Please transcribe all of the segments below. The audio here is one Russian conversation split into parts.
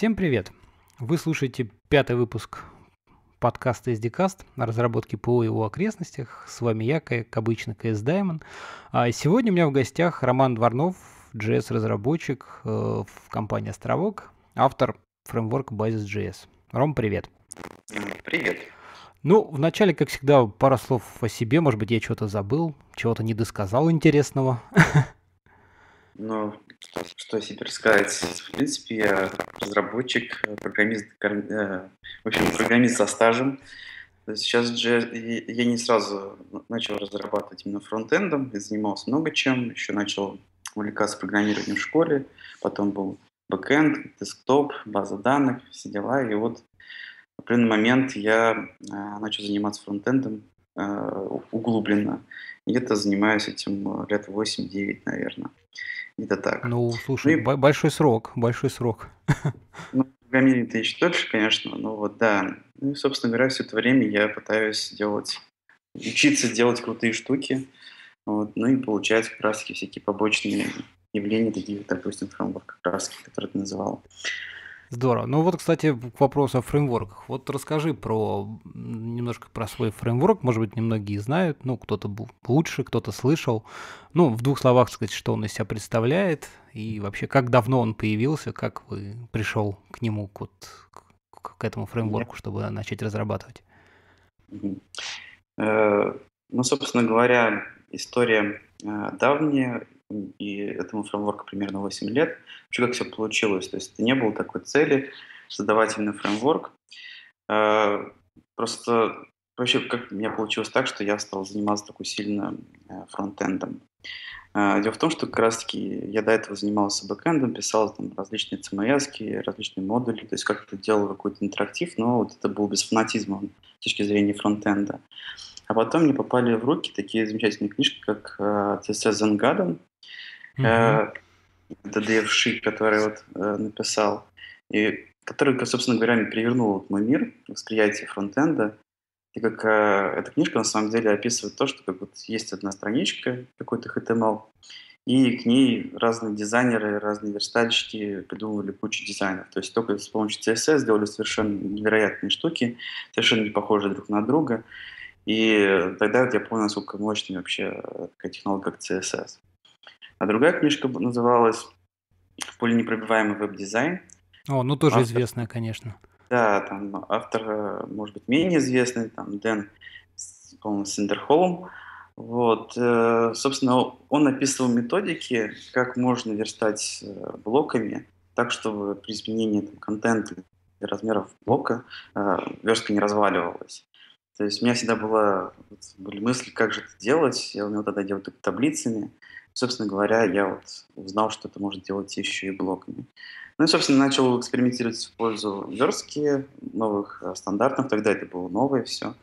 Всем привет! Вы слушаете 5-й выпуск подкаста SDCast о разработке ПО и его окрестностях. С вами я, как обычно, CS Diamond. А сегодня у меня в гостях Роман Дворнов, JS-разработчик в компании Островок, автор фреймворка basis.js. Ром, привет! Привет! Ну, вначале, как всегда, пара слов о себе. Может быть, я чего-то забыл, чего-то не досказал интересного. Ну, что теперь сказать? В принципе, я разработчик, программист, в общем, программист со стажем. Сейчас я не сразу начал разрабатывать именно фронтендом, занимался много чем, еще начал увлекаться программированием в школе, потом был бэкэнд, десктоп, база данных, все дела. И вот в определенный момент я начал заниматься фронтендом углубленно. Где-то занимаюсь этим лет 8-9, наверное. Где-то так. Ну, слушай, большой срок. Ну, программирование-то еще дольше, конечно, но вот да. Ну, и, собственно говоря, все это время я пытаюсь учиться делать крутые штуки. Вот, ну и получать как раз всякие побочные явления, такие, как, допустим, фреймворк краски, который ты называл. Здорово. Ну вот, кстати, к вопросу о фреймворках. Вот расскажи немножко про свой фреймворк. Может быть, немногие знают, ну, кто-то лучше, кто-то слышал. Ну, в двух словах сказать, что он из себя представляет и вообще, как давно он появился, как вы пришел к нему, к этому фреймворку, чтобы начать разрабатывать. Ну, собственно говоря, история давняя. И этому фреймворку примерно 8 лет. Вообще, как все получилось? То есть не было такой цели создавать именно фреймворк. Просто вообще, как у меня получилось так, что я стал заниматься такой сильно фронтендом. Дело в том, что как раз-таки я до этого занимался бэкэндом, писал там различные CMS-ки, различные модули, то есть как-то делал какой-то интерактив, но вот это было без фанатизма с точки зрения фронтенда. А потом мне попали в руки такие замечательные книжки, как CS Diamond, ДДФ Шик, который вот написал, и который, собственно говоря, перевернул мой мир восприятие фронтенда. И как эта книжка на самом деле описывает то, что как вот есть одна страничка, какой-то HTML, и к ней разные дизайнеры, разные верстальщики придумывали кучу дизайнов. То есть только с помощью CSS сделали совершенно невероятные штуки, совершенно не похожие друг на друга. И тогда вот я понял, насколько мощная вообще такая технология, как CSS. А другая книжка называлась «Поле непробиваемый веб-дизайн». О, ну тоже известная, конечно. Да, там автор, может быть, менее известный, там Дэн с, по-моему, Синдерхолом. Вот, собственно, он описывал методики, как можно верстать блоками, так, чтобы при изменении там, контента и размеров блока верстка не разваливалась. То есть у меня всегда были мысли, как же это делать. Я умел тогда делать только таблицами. Собственно говоря, я вот узнал, что это можно делать еще и блоками. Ну и, собственно, начал экспериментировать в пользу верстки, новых стандартов. Тогда это было новое все.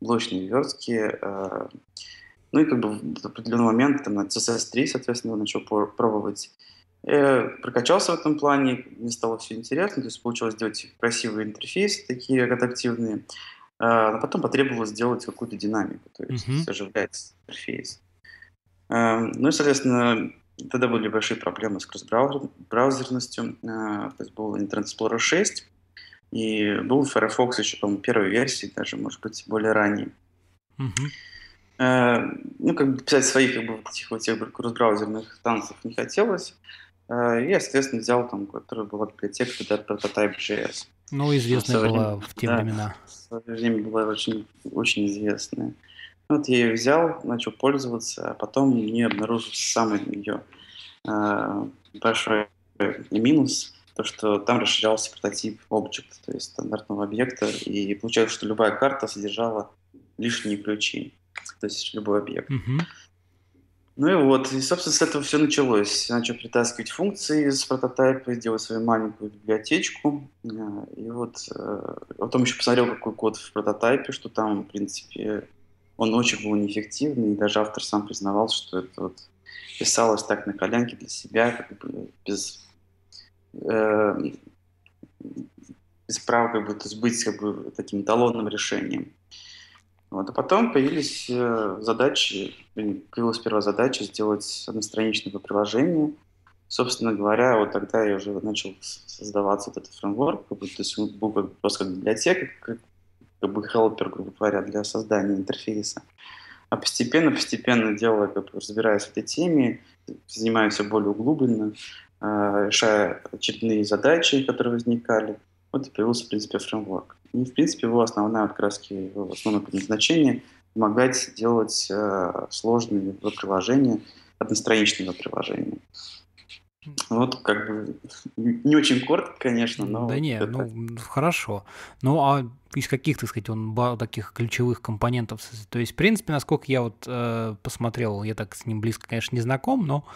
Блочные верстки. Ну и как бы в определенный момент там, на CSS3, соответственно, начал пробовать. Я прокачался в этом плане. Мне стало все интересно. То есть получилось сделать красивые интерфейсы, такие адаптивные. А потом потребовалось сделать какую-то динамику, то есть оживлять интерфейс. Ну и, соответственно, тогда были большие проблемы с кросс-браузерностью. То есть был Internet Explorer 6, и был Firefox еще, по-моему, первой версии, даже, может быть, более ранней. Ну, как бы писать своих как бы, тех кросс-браузерных танцев не хотелось. Я, соответственно, взял там, который был библиотека Prototype.js. Ну, известная была в те времена. В то время была очень, очень известная. Вот я ее взял, начал пользоваться, а потом мне обнаружился самый ее большой минус, то, что там расширялся прототип Object, то есть стандартного объекта, и получалось, что любая карта содержала лишние ключи, то есть любой объект. Ну и вот, и, собственно, с этого все началось. Я начал притаскивать функции из прототипа, делать свою маленькую библиотечку. И вот потом еще посмотрел, какой код в прототипе, что там, в принципе, он очень был неэффективный. И даже автор сам признавался, что это вот писалось так на коленке для себя, как бы без права как бы, то есть быть как бы, таким эталонным решением. Вот. А потом появились появилась первая задача сделать одностраничное приложение, собственно говоря, вот тогда я уже начал создаваться этот фреймворк, то есть он был просто как библиотека, как бы хелпер, грубо говоря, для создания интерфейса. А постепенно делая, как бы разбираясь в этой теме, занимаюсь все более углубленно, решая очередные задачи, которые возникали. Вот и появился, в принципе, фреймворк. И, в принципе, его основное предназначение — помогать делать сложные веб-приложения, одностраничные веб-приложения. Вот, как бы, не очень коротко, конечно, но... Да не, это... ну, хорошо. Ну, а из каких, так сказать, он таких ключевых компонентов? То есть, в принципе, насколько я вот посмотрел, я так с ним близко, конечно, не знаком, но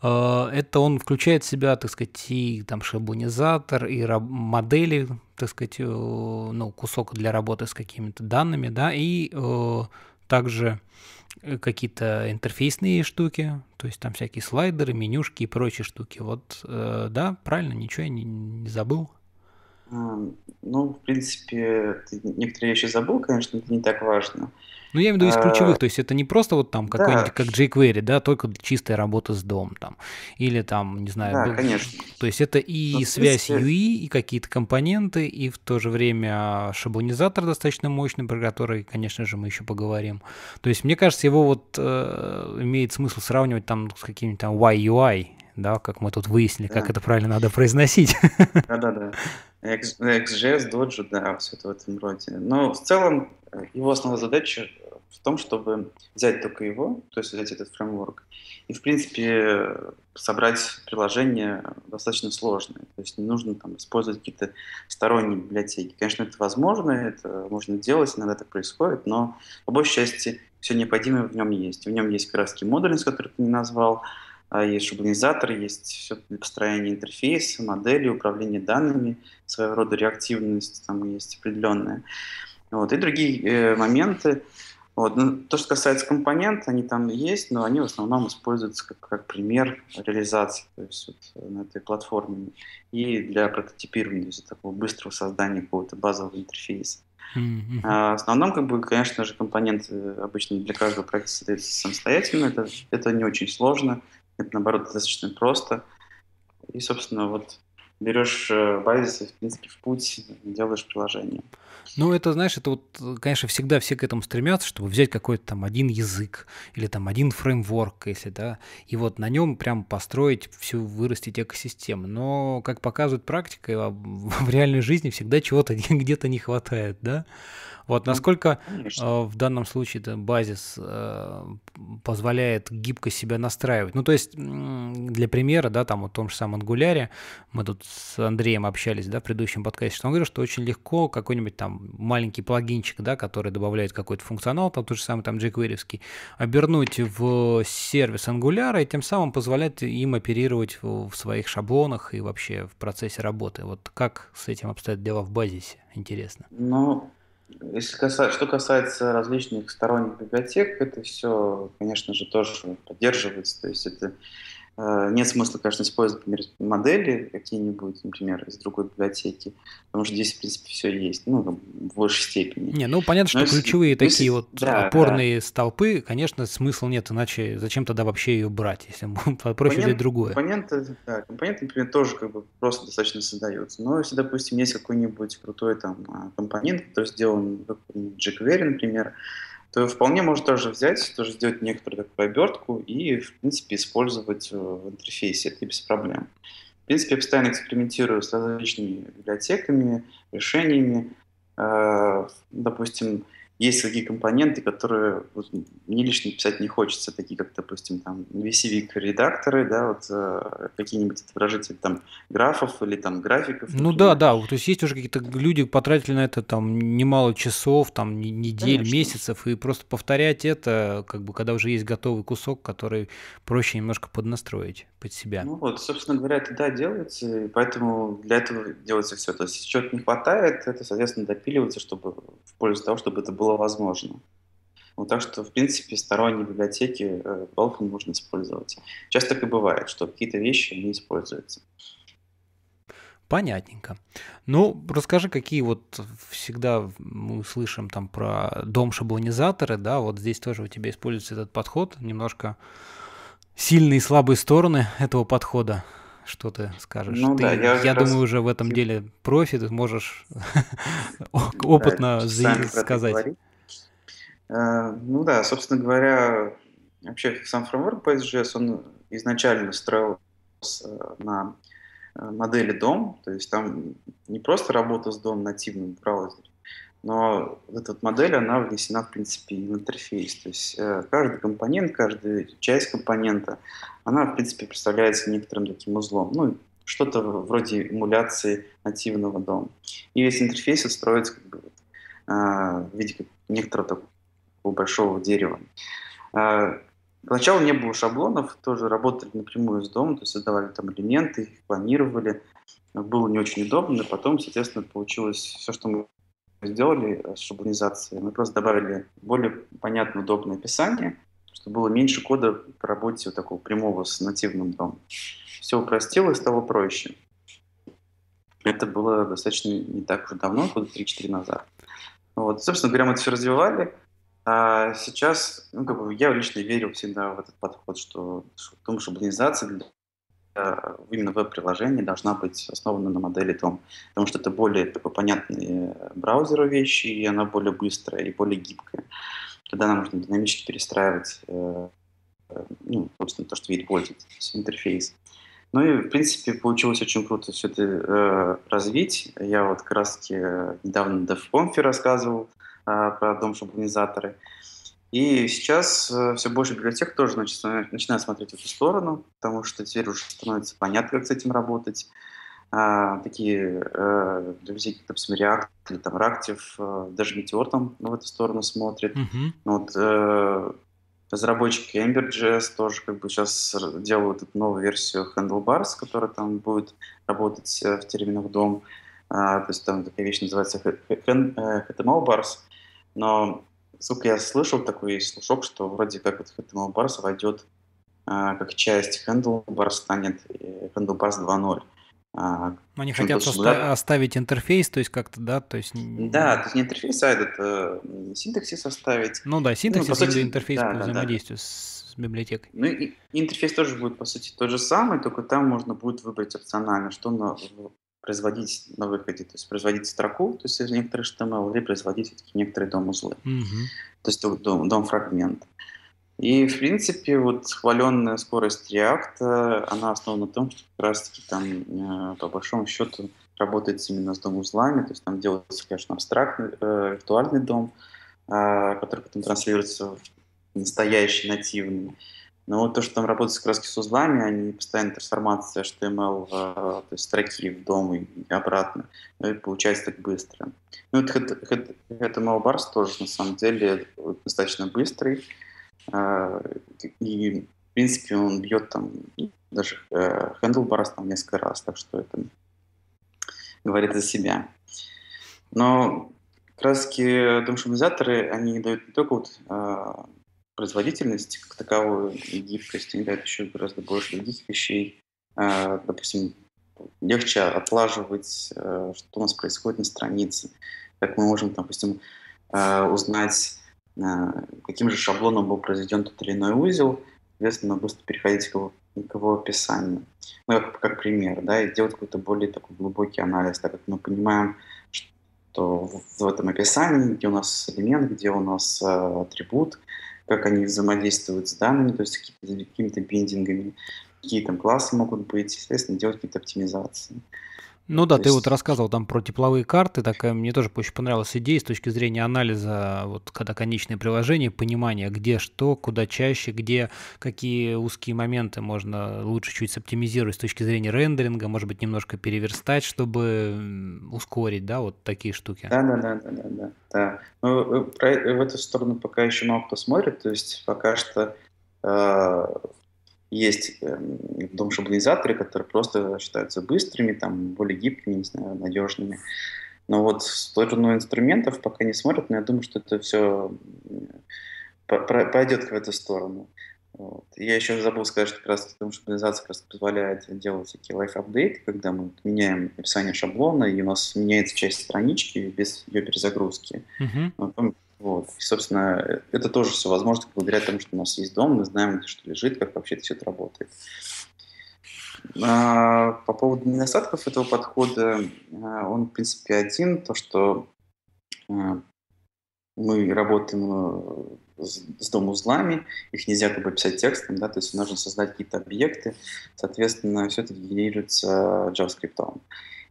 это он включает в себя, так сказать, и там шаблонизатор, и модели, так сказать, ну, кусок для работы с какими-то данными, да, и также... какие-то интерфейсные штуки, то есть там всякие слайдеры, менюшки и прочие штуки. Вот, да, правильно, ничего я не забыл? Ну, в принципе, некоторые вещи забыл, конечно, это не так важно. Ну, я имею в виду из ключевых, то есть это не просто вот там какой-нибудь, как jQuery, да, только чистая работа с DOM там, или там, не знаю. Да, конечно. То есть это и связь YUI, и какие-то компоненты, и в то же время шаблонизатор достаточно мощный, про который, конечно же, мы еще поговорим. То есть, мне кажется, его вот имеет смысл сравнивать там с каким-нибудь там YUI, да, как мы тут выяснили, да, как это правильно надо произносить. Да-да-да. XGS, Doge, да, все это в этом роде. Но в целом его основная задача в том, чтобы взять только его, то есть взять этот фреймворк, и, в принципе, собрать приложение достаточно сложное. То есть не нужно там использовать какие-то сторонние библиотеки. Конечно, это возможно, это можно делать, иногда это происходит, но по большей части все необходимое в нем есть. В нем есть как раз модульность, который ты не назвал, есть шаблонизатор, есть все для построения интерфейса, модели, управления данными, своего рода реактивность там есть определенная. Вот, и другие моменты. Вот. Ну, то, что касается компонентов, они там есть, но они в основном используются как пример реализации, то есть вот, на этой платформе и для прототипирования, то есть такого быстрого создания какого-то базового интерфейса. Mm-hmm. В основном, как бы, конечно же, компоненты обычно для каждого проекта создаются самостоятельно, это не очень сложно. Это, наоборот, достаточно просто. И, собственно, вот берешь базис и, в принципе, в путь делаешь приложение. Ну, это, знаешь, это вот, конечно, всегда все к этому стремятся, чтобы взять какой-то там один язык или там один фреймворк, если, да, и вот на нем прям построить всю, вырастить экосистему. Но, как показывает практика, в реальной жизни всегда чего-то где-то не хватает, да? Вот насколько в данном случае базис позволяет гибко себя настраивать. Ну, то есть, для примера, да, там в том же самом Ангуляре, мы тут с Андреем общались, да, в предыдущем подкасте, что он говорил, что очень легко какой-нибудь там маленький плагинчик, да, который добавляет какой-то функционал, там тот же самый там jQuery-овский, обернуть в сервис Ангуляра и тем самым позволять им оперировать в своих шаблонах и вообще в процессе работы. Вот как с этим обстоят дела в базисе, интересно. Ну, что касается различных сторонних библиотек, это все, конечно же, тоже поддерживается. То есть это нет смысла, конечно, использовать, например, модели какие-нибудь, например, из другой библиотеки, потому что здесь, в принципе, все есть, ну, в большей степени. Не, ну, понятно, что ключевые такие вот опорные столпы, конечно, смысла нет, иначе зачем тогда вообще ее брать, если проще взять другое. Компоненты, например, тоже как бы просто достаточно создаются, но если, допустим, есть какой-нибудь крутой там компонент, который сделан в jQuery, например, то вполне можно тоже взять, тоже сделать некоторую такую обертку и, в принципе, использовать в интерфейсе. Это без проблем. В принципе, я постоянно экспериментирую с различными библиотеками, решениями. Допустим, есть такие компоненты, которые вот, мне лично писать не хочется, такие как, допустим, там VCVIC-редакторы, да, вот, какие-нибудь отображители там графов или там графиков. Ну например. Да, то есть есть уже какие-то люди, потратили на это там немало часов, там недель, конечно, месяцев, и просто повторять это, как бы, когда уже есть готовый кусок, который проще немножко поднастроить под себя. Ну вот, собственно говоря, это да, делается, и поэтому для этого делается все. То есть, если чего-то не хватает, это, соответственно, допиливается, чтобы в пользу того, чтобы это было возможно. Вот, так что, в принципе, сторонние библиотеки Backbone можно использовать. Сейчас так и бывает, что какие-то вещи не используются. Понятненько. Ну, расскажи, какие вот всегда мы слышим там про DOM-шаблонизаторы, да, вот здесь тоже у тебя используется этот подход, немножко сильные и слабые стороны этого подхода. Что ты скажешь? Ну, ты, да, я думаю, уже в этом деле профи, ты можешь опытно сказать. Ну да, собственно говоря, вообще сам фреймворк Basis.js, он изначально строился на модели DOM, то есть там не просто работа с DOM нативным браузером, но эта модель, она внесена, в принципе, в интерфейс. То есть каждый компонент, каждая часть компонента, она, в принципе, представляется некоторым таким узлом. Ну, что-то вроде эмуляции нативного DOM. И весь интерфейс строится как бы, в виде некоторого такого большого дерева. Сначала не было шаблонов, тоже работали напрямую с DOM, то есть создавали там элементы, их планировали. Было не очень удобно, потом, соответственно, получилось все, что мы сделали с шаблонизацией. Мы просто добавили более понятное, удобное описание, чтобы было меньше кода по работе вот такого прямого с нативным DOM. Все упростилось, стало проще. Это было достаточно не так уже давно, года 3-4 назад. Вот. Собственно говоря, мы это все развивали. А сейчас, ну, как бы я лично верю всегда в этот подход, что шаблонизация именно веб-приложение должна быть основана на модели DOM, потому что это более такой, понятные браузеру вещи, и она более быстрая и более гибкая. Тогда нам нужно динамически перестраивать, ну, собственно, то, что видит пользователь, интерфейс. Ну и, в принципе, получилось очень круто все это развить. Я вот как раз недавно на DevConf рассказывал про DOM-шаблонизаторы. И сейчас все больше библиотек тоже начинают смотреть в эту сторону, потому что теперь уже становится понятно, как с этим работать. Такие библиотеки, например, React или там Raktiv, даже Meteor там в эту сторону смотрит. Mm-hmm. Вот, разработчики Ember.js тоже как бы сейчас делают эту новую версию Handlebars, которая там будет работать в терминах DOM. То есть там такая вещь называется HTMLBars, но сколько я слышал, такой есть слушок, что вроде как вот HTMLBars войдет как часть Handlebars, станет Handlebars 2.0. Они хотят оставить интерфейс, то есть как-то, да? То есть... Да, то есть не интерфейс, а этот синтаксис оставить. Ну да, синтаксис, ну, по сути, интерфейс да, по взаимодействию да. с библиотекой. Ну и интерфейс тоже будет, по сути, тот же самый, только там можно будет выбрать опционально, что производить на выходе, то есть производить строку, то есть некоторые HTML, или производить некоторые DOM-узлы, то есть DOM-фрагмент. И, в принципе, вот хваленная скорость React, она основана на том, что как раз-таки там, по большому счету, работает именно с DOM-узлами, то есть там делается, конечно, абстрактный, виртуальный DOM, который потом транслируется в настоящий, нативный. Но вот то, что там работают как раз с узлами, они постоянно трансформация HTML, то есть строки в DOM и обратно, и получается так быстро. Ну, HTMLBars тоже, на самом деле, достаточно быстрый, и, в принципе, он бьет там даже Handlebars там несколько раз, так что это говорит за себя. Но как раз DOM-шаблонизаторы, они дают не только вот производительность как таковую и гибкость, они дают еще гораздо больше других вещей. Допустим, легче отлаживать, что у нас происходит на странице, как мы можем, допустим, узнать, каким же шаблоном был произведен тот или иной узел, соответственно, быстро переходить к его описанию. Ну, как пример, да, и делать какой-то более такой глубокий анализ, так как мы понимаем, что в этом описании, где у нас элемент, где у нас атрибут, как они взаимодействуют с данными, то есть какими-то биндингами, какие там классы могут быть, естественно, делать какие-то оптимизации. Ну да, ты вот рассказывал там про тепловые карты, такая мне тоже очень понравилась идея с точки зрения анализа, вот когда конечное приложение, понимание, где что, куда чаще, где какие узкие моменты можно лучше чуть соптимизировать с точки зрения рендеринга, может быть, немножко переверстать, чтобы ускорить, да, вот такие штуки. Да. Ну, в эту сторону пока еще мало кто смотрит, то есть пока что... Есть DOM-шаблонизаторы, которые просто считаются быстрыми, там, более гибкими, не знаю, надежными. Но вот в сторону инструментов пока не смотрят, но я думаю, что это все пойдет в эту сторону. Вот. Я еще забыл сказать, что как раз DOM-шаблонизация как раз позволяет делать всякие лайф-апдейты, когда мы меняем описание шаблона, и у нас меняется часть странички без ее перезагрузки. Mm-hmm. Вот. И, собственно, это тоже все возможно благодаря тому, что у нас есть дом, мы знаем, что лежит, как вообще все это работает. По поводу недостатков этого подхода, он, в принципе, один, то, что мы работаем с дом-узлами, их нельзя как бы писать текстом, да, то есть нужно создать какие-то объекты, соответственно, все это генерируется JavaScript.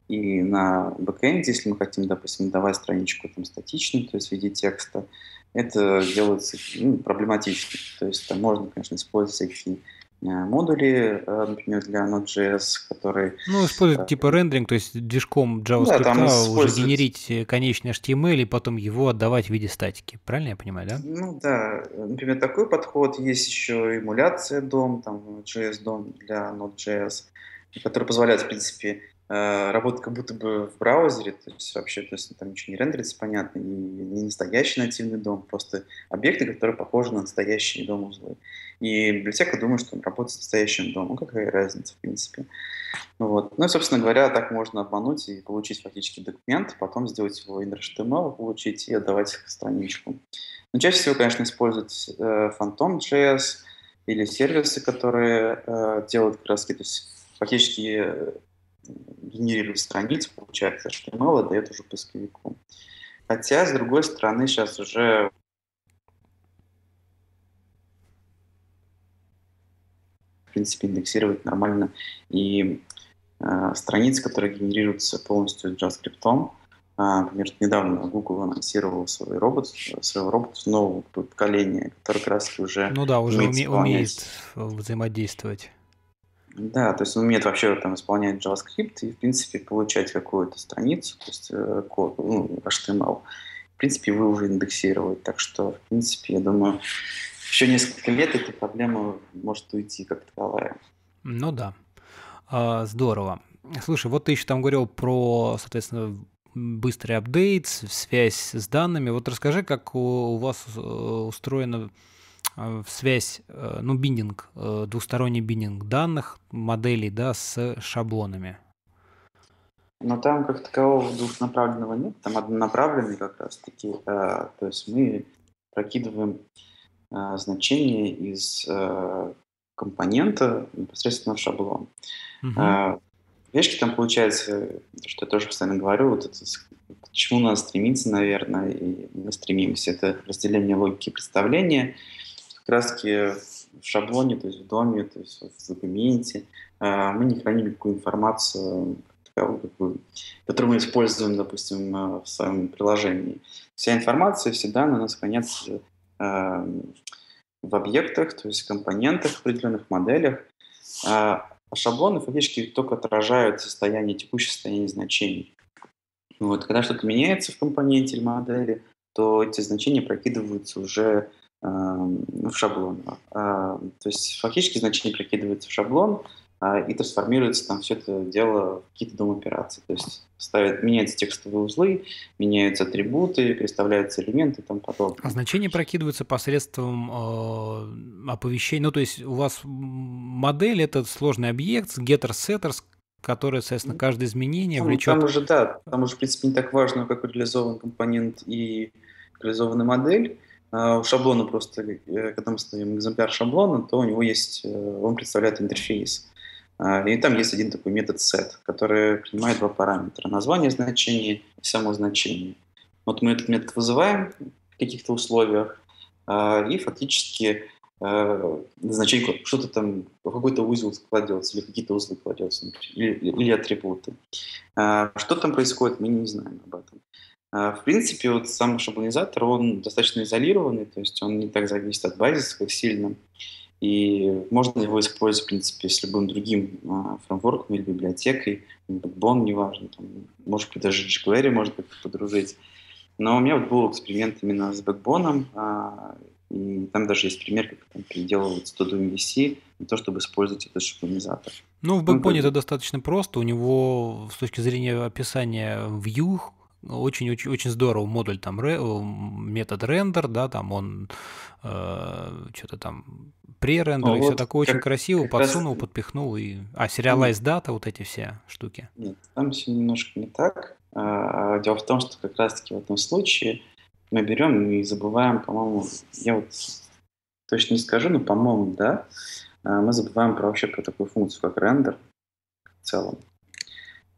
И на бэкэнде, если мы хотим, допустим, давать страничку там, статичную, то есть в виде текста, это делается проблематично. То есть там можно, конечно, использовать всякие модули, например, для Node.js, которые... Ну, используют типа рендеринг, то есть движком JavaScript да, уже генерить конечный HTML и потом его отдавать в виде статики. Правильно я понимаю, да? Ну, да. Например, такой подход. Есть еще эмуляция DOM, там, JS-DOM для Node.js, который позволяет, в принципе, работать как будто бы в браузере, то есть вообще то есть, там ничего не рендерится, понятно, и не настоящий нативный дом, просто объекты, которые похожи на настоящие дом-узлы. И библиотека думает, что он работает с настоящим домом. Какая разница, в принципе. Вот. Ну и, собственно говоря, так можно обмануть и получить фактически документ, потом сделать его inner.html, получить и отдавать страничку. Но чаще всего, конечно, используют Phantom.js или сервисы, которые делают краски, то есть фактически генерирует страницу, получается HTML, и дает уже поисковику. Хотя, с другой стороны, сейчас уже в принципе индексировать нормально и страницы, которые генерируются полностью JavaScript. Например, недавно Google анонсировал свой робот нового поколения, который как раз уже... Ну да, уже умеет взаимодействовать. Да, то есть он умеет вообще там исполнять JavaScript и, в принципе, получать какую-то страницу, то есть код, HTML. В принципе, вы уже индексировали. Так что, в принципе, я думаю, еще несколько лет эта проблема может уйти как таковая. Ну да. Здорово. Слушай, вот ты еще там говорил про, соответственно, быстрый апдейт, связь с данными. Вот расскажи, как у вас устроено... связь, ну, биндинг, двусторонний биндинг данных, моделей, да, с шаблонами. Но там как такового двухнаправленного нет, там однонаправленный как раз-таки, то есть мы прокидываем значение из компонента непосредственно в шаблон. Угу. Вещки там получается, что я тоже постоянно говорю, вот это, к чему надо стремиться, наверное, и мы стремимся, это разделение логики и представления. Краски в шаблоне, то есть в доме, то есть в документе. Мы не храним никакую информацию, которую мы используем, допустим, в своем приложении. Вся информация, все данные у нас хранятся в объектах, то есть в компонентах, в определенных моделях. А шаблоны фактически только отражают состояние, текущее состояние значений. Вот. Когда что-то меняется в компоненте или модели, то эти значения прокидываются уже в шаблон. То есть фактически значение прикидывается в шаблон и трансформируется там все это дело в какие-то дом-операции. То есть меняются текстовые узлы, меняются атрибуты, переставляются элементы и тому подобное. А значения прокидываются посредством оповещения. Ну, то есть у вас модель — это сложный объект, getter-setter, которые, соответственно, каждое изменение влечет... Там уже, в принципе, не так важно, как реализован компонент и реализована модель. У шаблона просто, когда мы ставим экземпляр шаблона, то у него есть, он представляет интерфейс. И там есть один такой метод set, который принимает два параметра. Название значения и само значение. Вот мы этот метод вызываем в каких-то условиях, и фактически значение что-то там, какой-то узел кладется, или какие-то узлы кладется, или атрибуты. Что там происходит, мы не знаем об этом. В принципе, вот сам шаблонизатор, он достаточно изолированный, то есть он не так зависит от базиса, как сильно. И можно его использовать, в принципе, с любым другим фреймворком или библиотекой, Backbone, неважно, там, может быть, даже jQuery можно как-то подружить. Но у меня вот был эксперимент именно с Backbone, и там даже есть пример, как там переделывается Doge VC на то, чтобы использовать этот шаблонизатор. Ну, в Backbone это достаточно просто, у него с точки зрения описания view, очень здорово модуль, там метод рендер, да, там он что-то там пререндер, и все такое очень красиво подсунул, подпихнул, и serialize data, вот эти все штуки. Нет, там все немножко не так. Дело в том, что как раз-таки в этом случае мы берем и забываем, по-моему, я вот точно не скажу, но, по-моему, да, мы забываем про вообще про такую функцию, как рендер в целом.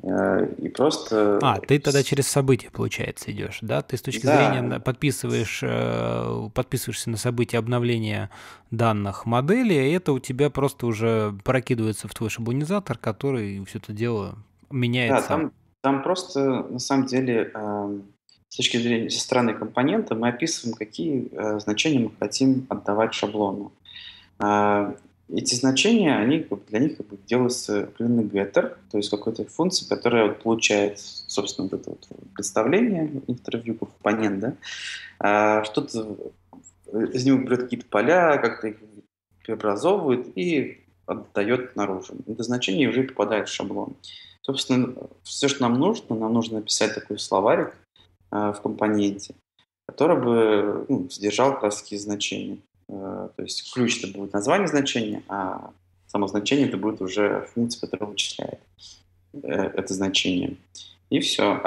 И просто... А, ты тогда через события, получается, идешь, да? Ты с точки зрения подписываешься на события обновления данных модели, и это у тебя просто уже прокидывается в твой шаблонизатор, который все это дело меняется. Да, там просто, на самом деле, с точки зрения со стороны компонента мы описываем, какие значения мы хотим отдавать шаблону. Эти значения, они, для них делается определенный getter, то есть какой-то функция, которая получает, собственно, вот это вот представление, интервью, компонент, да, что-то из него берет какие-то поля, как-то их преобразовывает и отдает наружу. Это значение уже попадает в шаблон. Собственно, все, что нам нужно написать такой словарик в компоненте, который бы содержал как раз такие значения. То есть ключ это будет название значения, а само значение это будет уже функция, которая вычисляет это значение. И все.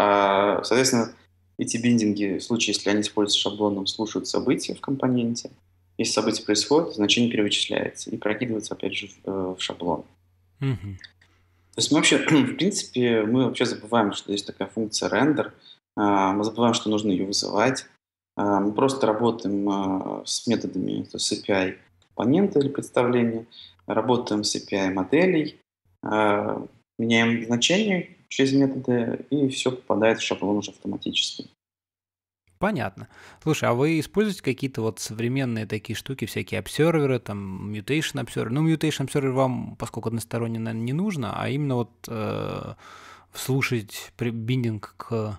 Соответственно, эти биндинги, в случае, если они используются шаблоном, слушают события в компоненте. Если события происходят, значение перевычисляется и прокидывается опять же в шаблон. Mm-hmm. То есть мы вообще, в принципе, мы вообще забываем, что есть такая функция render. Мы забываем, что нужно ее вызывать. Мы просто работаем с методами, то есть с API компонента или представления, работаем с API моделей, меняем значения через методы, и все попадает в шаблон уже автоматически. Понятно. Слушай, а вы используете какие-то вот современные такие штуки, всякие обсерверы, там, mutation observer? Ну, mutation observer вам, поскольку односторонне, наверное, не нужно, а именно вот слушать биндинг к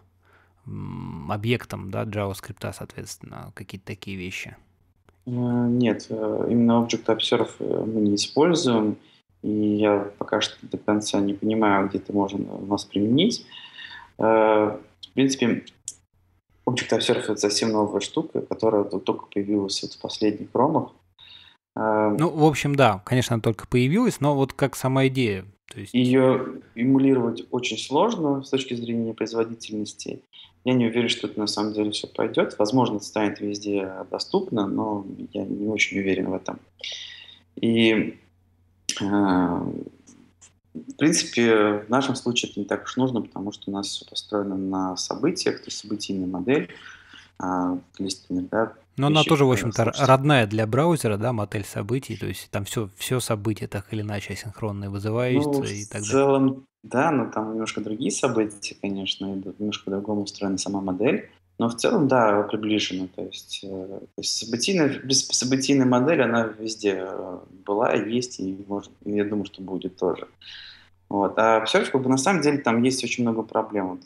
объектам, да, JavaScript, соответственно, какие-то такие вещи? Нет, именно Object.observe мы не используем, и я пока что до конца не понимаю, где это можно у нас применить. В принципе, Object.observe — это совсем новая штука, которая только появилась в последних ромах. Ну, в общем, да, конечно, она только появилась, но вот как сама идея. То есть... Ее эмулировать очень сложно с точки зрения производительности. Я не уверен, что это на самом деле все пойдет. Возможно, это станет везде доступно, но я не очень уверен в этом. И, в принципе, в нашем случае это не так уж нужно, потому что у нас все построено на событиях, то есть событийная модель, листинг, да. Но она тоже, в общем-то, родная для браузера, да, модель событий, то есть там все события так или иначе асинхронные вызываются, ну, и так далее. В целом, да, но там немножко другие события, конечно, немножко по-другому устроена сама модель, но в целом, да, приближена, то есть событийная модель, она везде была, есть и, может, я думаю, что будет тоже. Вот. А все, как бы, на самом деле там есть очень много проблем.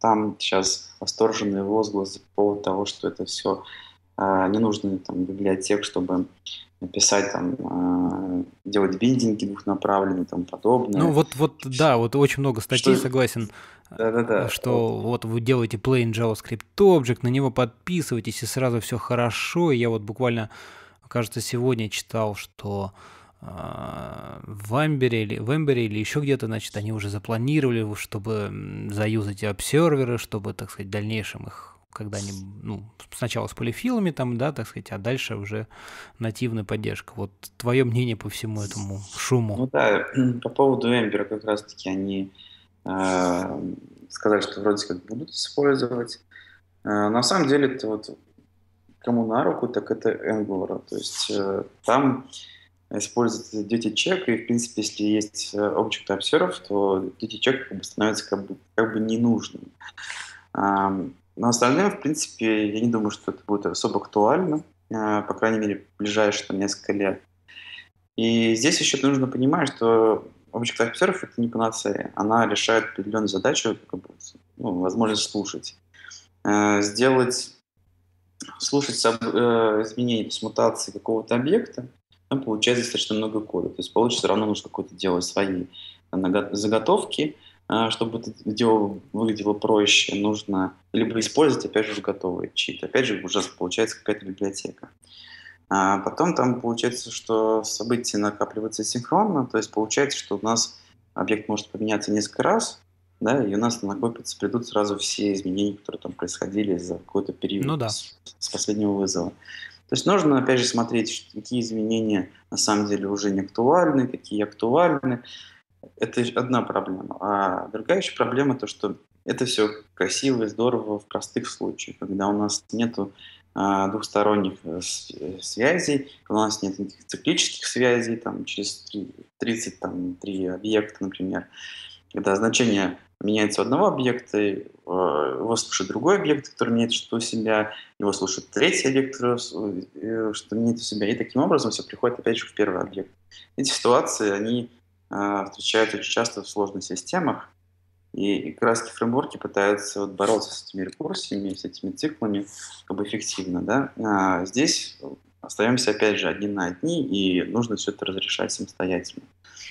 Там сейчас восторженные возгласы по поводу того, что это все не нужно там библиотек, чтобы написать, там, делать биндинги двухнаправленные и тому подобное. Ну вот да, вот очень много статей, что... согласен, да-да-да. Что вот вы делаете plain JavaScript object, на него подписываетесь, и сразу все хорошо. И я вот буквально, кажется, сегодня читал, что в Эмбере или еще где-то, значит, они уже запланировали, чтобы заюзать обсерверы, чтобы, так сказать, в дальнейшем их когда-нибудь, сначала с полифилами там, да, так сказать, а дальше уже нативная поддержка. Вот твое мнение по всему этому шуму. Ну да, по поводу Эмбера как раз-таки они сказали, что вроде как будут использовать. На самом деле это вот кому на руку, так это Angular. То есть там используется duty check, и, в принципе, если есть Object.observe, то duty check становится как бы ненужным. Но остальное, в принципе, я не думаю, что это будет особо актуально, по крайней мере, в ближайшие там несколько лет. И здесь еще нужно понимать, что Object.observe — это не панацея. Она решает определенную задачу, как бы, возможность слушать. Слушать изменения, мутации какого-то объекта, там получается достаточно много кода. То есть получится, равно нужно какое-то делать свои заготовки, чтобы это дело выглядело проще. Нужно либо использовать, опять же, готовый чит. Опять же, уже получается какая-то библиотека. А потом там получается, что события накапливаются синхронно. То есть получается, что у нас объект может поменяться несколько раз, да, и у нас на накопится, придут сразу все изменения, которые там происходили за какой-то период с последнего вызова. То есть нужно, опять же, смотреть, какие изменения на самом деле уже не актуальны, какие актуальны. Это одна проблема. А другая еще проблема, то, что это все красиво и здорово в простых случаях, когда у нас нет двухсторонних связей, когда у нас нет никаких циклических связей, там, через 33 объекта, например, когда значение меняется у одного объекта, его слушает другой объект, который меняет что-то у себя, его слушает третий объект, что меняет у себя, и таким образом все приходит опять же в первый объект. Эти ситуации, они встречаются очень часто в сложных системах, и как раз фреймворки пытаются вот бороться с этими рекурсиями, с этими циклами как бы эффективно, да? А здесь остаемся опять же одни на одни, и нужно все это разрешать самостоятельно.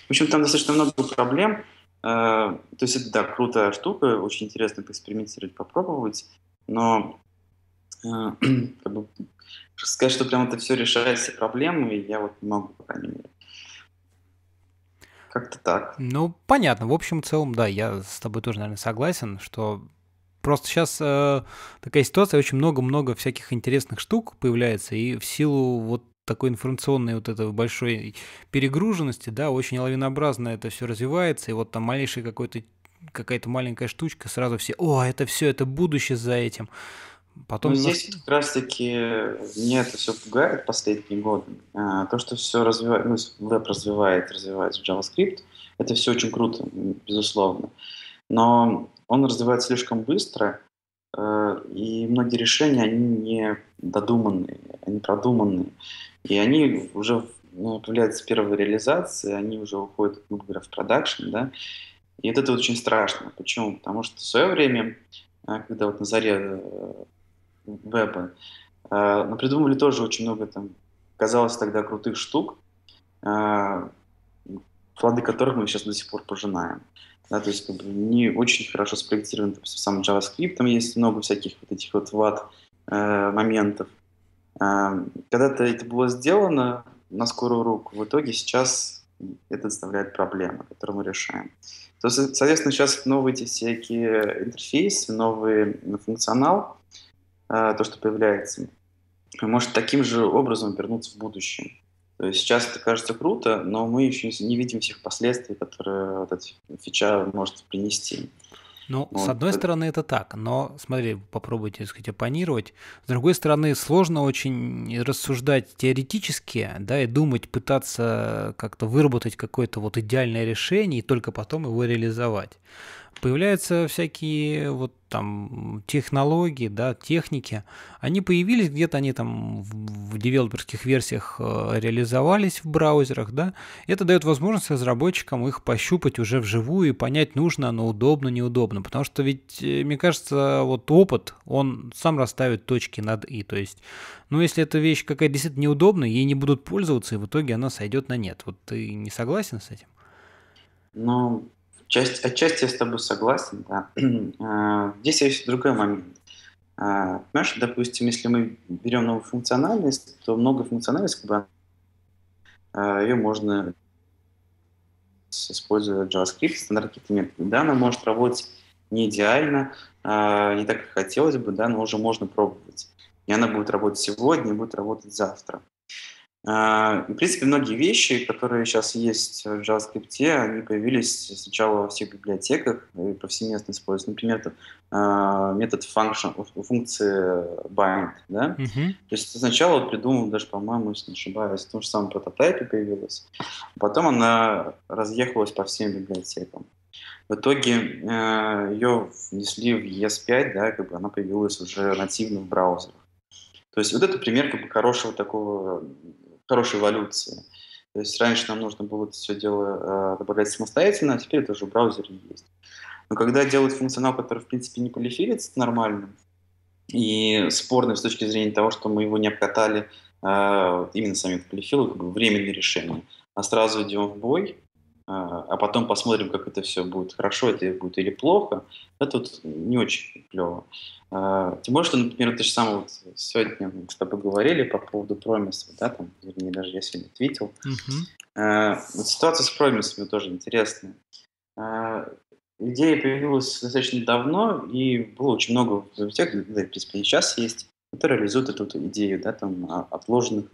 В общем, там достаточно много проблем. То есть это, да, крутая штука, очень интересно поэкспериментировать, попробовать, но как бы сказать, что прям это все решает все проблемы, я вот не могу, по крайней мере. Как-то так. Ну, понятно. В общем, в целом, да, я с тобой тоже, наверное, согласен, что просто сейчас такая ситуация, очень много-много всяких интересных штук появляется, и в силу вот такой информационной вот этой большой перегруженности, да, очень лавинообразно это все развивается, и вот там малейшая какая-то маленькая штучка, сразу все, о, это все, это будущее за этим. Потом... Ну, здесь как раз-таки меня это все пугает последние годы. То, что все развивается, ну, веб развивается JavaScript, это все очень круто, безусловно. Но он развивается слишком быстро, и многие решения, они не додуманные, они продуманные. И они уже появляются с первой реализации, они уже уходят, грубо говоря, в продакшн, да. И это очень страшно. Почему? Потому что в свое время, когда вот на заре веба, мы придумали тоже очень много, там, казалось тогда, крутых штук, плоды которых мы сейчас до сих пор пожинаем. Да, то есть как бы не очень хорошо спроектирован, допустим, сам JavaScript, там есть много всяких вот этих вот ват-моментов. Когда-то это было сделано на скорую руку, в итоге сейчас это доставляет проблемы, которые мы решаем. То есть, соответственно, сейчас новые эти всякие интерфейсы, новый функционал, то, что появляется, может таким же образом вернуться в будущем. То есть сейчас это кажется круто, но мы еще не видим всех последствий, которые вот эта фича может принести. Ну, вот. С одной стороны, это так, но, смотри, попробуйте, так сказать, оппонировать. С другой стороны, сложно очень рассуждать теоретически, да, и думать, пытаться как-то выработать какое-то вот идеальное решение и только потом его реализовать. Появляются всякие вот там технологии, да, техники. Они появились где-то, они там в девелоперских версиях реализовались в браузерах, да. Это дает возможность разработчикам их пощупать уже вживую и понять, нужно оно, удобно, неудобно. Потому что ведь, мне кажется, вот опыт, он сам расставит точки над «и». То есть, ну, если эта вещь какая-то действительно неудобная, ей не будут пользоваться, и в итоге она сойдет на нет. Вот ты не согласен с этим? Ну... Отчасти я с тобой согласен, да. Здесь есть другой момент. Понимаешь, допустим, если мы берем новую функциональность, то многофункциональность, как бы, ее можно использовать в JavaScript, стандартные методы. Да, она может работать не идеально, не так, как хотелось бы, да, но уже можно пробовать. И она будет работать сегодня, и будет работать завтра. В принципе, многие вещи, которые сейчас есть в JavaScript, они появились сначала во всех библиотеках и повсеместно используются. Например, метод функции bind. Да? Mm-hmm. То есть сначала придумал, даже, по-моему, если не ошибаюсь, в том же самом прототайпе появилась. Потом она разъехалась по всем библиотекам. В итоге ее внесли в ES5, да, как бы она появилась уже нативно в браузерах. То есть вот это пример как бы хорошего такого... хорошей эволюции. То есть раньше нам нужно было это все дело добавлять самостоятельно, а теперь это уже в браузере есть. Но когда делают функционал, который в принципе не полифилится нормально и спорный с точки зрения того, что мы его не обкатали именно сами полифилы, как бы временное решение, а сразу идем в бой, а потом посмотрим, как это все будет, хорошо это будет или плохо, это вот не очень клево. Тем более, что, например, то же самое вот сегодня мы с тобой говорили по поводу промисов, да, там, вернее, даже я сегодня ответил. Вот ситуация с промисами тоже интересная. идея появилась достаточно давно, и было очень много библиотек, в принципе, и сейчас есть, которые реализуют эту идею, да, там, отложенных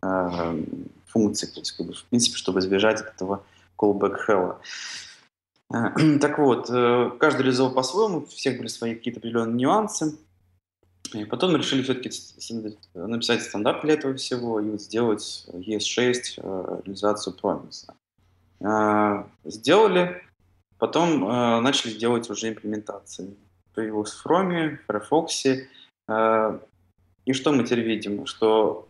функций, то есть, как бы, в принципе, чтобы избежать этого callback hell. Так вот, каждый реализовал по-своему, у всех были свои какие-то определенные нюансы. И потом мы решили все-таки написать стандарт для этого всего и вот сделать ES6 реализацию промиса. Сделали, потом начали делать уже имплементации. Появилось в Chrome, в Firefox. И что мы теперь видим? Что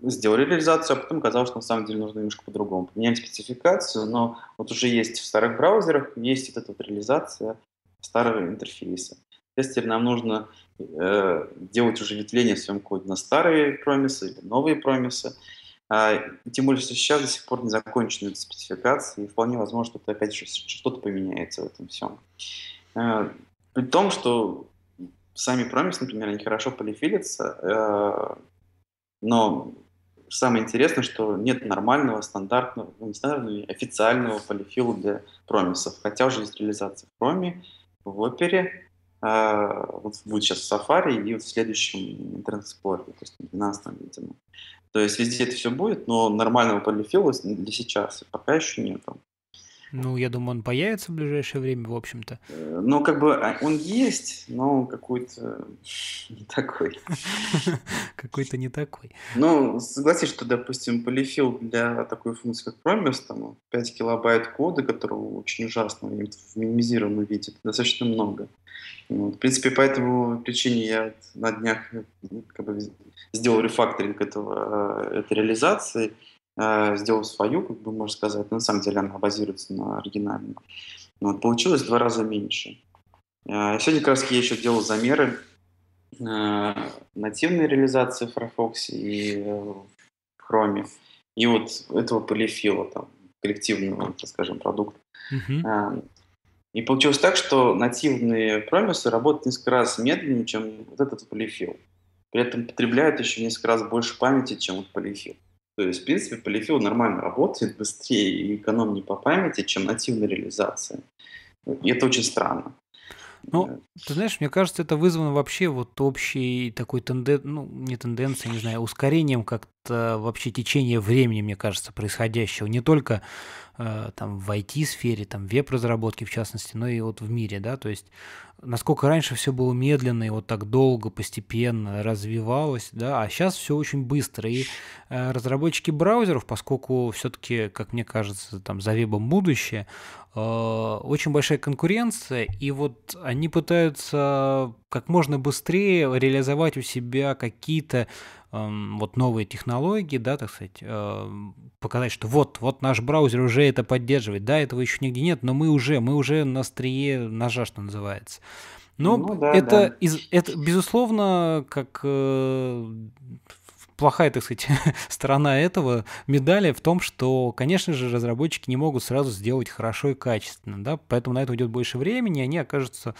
сделали реализацию, а потом оказалось, что на самом деле нужно немножко по-другому. Поменяли спецификацию, но вот уже есть в старых браузерах, есть вот эта вот реализация старого интерфейса. Теперь нам нужно делать уже ветвление в своем коде на старые промисы или новые промисы. Тем более, что сейчас до сих пор не закончены эти спецификации, и вполне возможно, что опять что-то поменяется в этом всем. При том, что сами промисы, например, они хорошо полифилятся, но самое интересное, что нет нормального, стандартного, не стандартного, официального полифила для промисов. Хотя уже есть реализация в Chrome, в Opera, вот будет сейчас в Safari и вот в следующем Internet Explorer, то есть в 12-м, видимо. То есть везде это все будет, но нормального полифила для сейчас пока еще нету. Ну, я думаю, он появится в ближайшее время, в общем-то. Ну, как бы он есть, но какой-то не такой. Какой-то не такой. Ну, согласись, что, допустим, полифил для такой функции, как промис, там 5 килобайт кода, которого очень ужасно в минимизированном виде, достаточно много. Вот. В принципе, по этому причине я на днях как бы сделал рефакторинг этой реализации, сделал свою, как бы можно сказать, но на самом деле она базируется на оригинальном. Вот, получилось в 2 раза меньше. Сегодня как раз я еще делал замеры нативной реализации в Firefox и в Chrome, и вот этого полифила, там, коллективного, так скажем, продукта. И получилось так, что нативные промисы работают в несколько раз медленнее, чем вот этот полифил. При этом потребляют еще в несколько раз больше памяти, чем вот полифил. То есть, в принципе, полифил нормально работает, быстрее и экономнее по памяти, чем нативная реализация. И это очень странно. Ну, ты знаешь, мне кажется, это вызвано вообще вот общей такой ускорением как-то вообще течения времени, мне кажется, происходящего. Не только там в IT-сфере, там веб-разработке в частности, но и вот в мире, да, то есть насколько раньше все было медленно и вот так долго, постепенно развивалось, да, а сейчас все очень быстро, и разработчики браузеров, поскольку все-таки, как мне кажется, там за вебом будущее, очень большая конкуренция, и вот они пытаются как можно быстрее реализовать у себя какие-то вот новые технологии, да, так сказать, показать, что вот наш браузер уже это поддерживает, да, этого еще нигде нет, но мы уже на острие ножа, что называется. Но это безусловно, как плохая, так сказать, сторона этого медали в том, что, конечно же, разработчики не могут сразу сделать хорошо и качественно, да, поэтому на это уйдет больше времени, и они окажутся